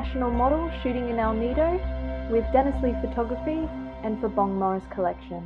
International Model shooting in El Nido with Dennis Lee Photography and for Bong Morris Collection.